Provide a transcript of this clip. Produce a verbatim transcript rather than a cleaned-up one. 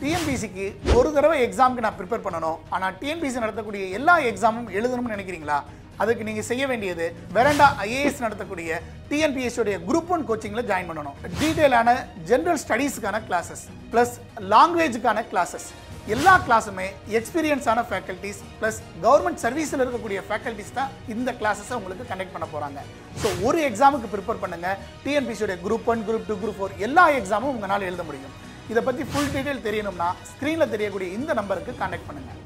T N P S C க்கு ஒரு தடவை எக்ஸாம்க்கு நான் ப்ரிப்பேர் பண்ணனும். ஆனா T N P S C நடத்தக்கூடிய எல்லா எக்ஸாமும் எழுதணும்னு நினைக்கிறீங்களா? அதுக்கு நீங்க செய்ய வேண்டியது Veranda I A S நடத்தக்கூடிய T N P S C உடைய group one coachingல ஜாயின் பண்ணனும். டீடைலான ஜெனரல் ஸ்டடீஸ்க்கான கிளாसेस பிளஸ் லாங்குவேஜ்க்கான கிளாसेस எல்லா கிளாஸுமே எக்ஸ்பீரியன்ஸான ஃபேக்கல்டிஸ் பிளஸ் கவர்மெண்ட் சர்வீஸ்ல இருக்கக்கூடிய ஃபேக்கல்டிஸ் தான் இந்த கிளாஸஸை உங்களுக்கு கண்டக்ட் பண்ண போறாங்க. ஸோ ஒரு எக்ஸாமுக்கு ப்ரிப்பேர் பண்ணுங்க. T N P S C உடைய group one, group two, group four எல்லா எக்ஸாமும் உங்களால எழுத முடியும். இதை பத்தி ஃபுல் டீடைல் தெரியணும்னா ஸ்கிரீன்ல தெரியக்கூடிய இந்த நம்பருக்கு கான்டாக்ட் பண்ணுங்க.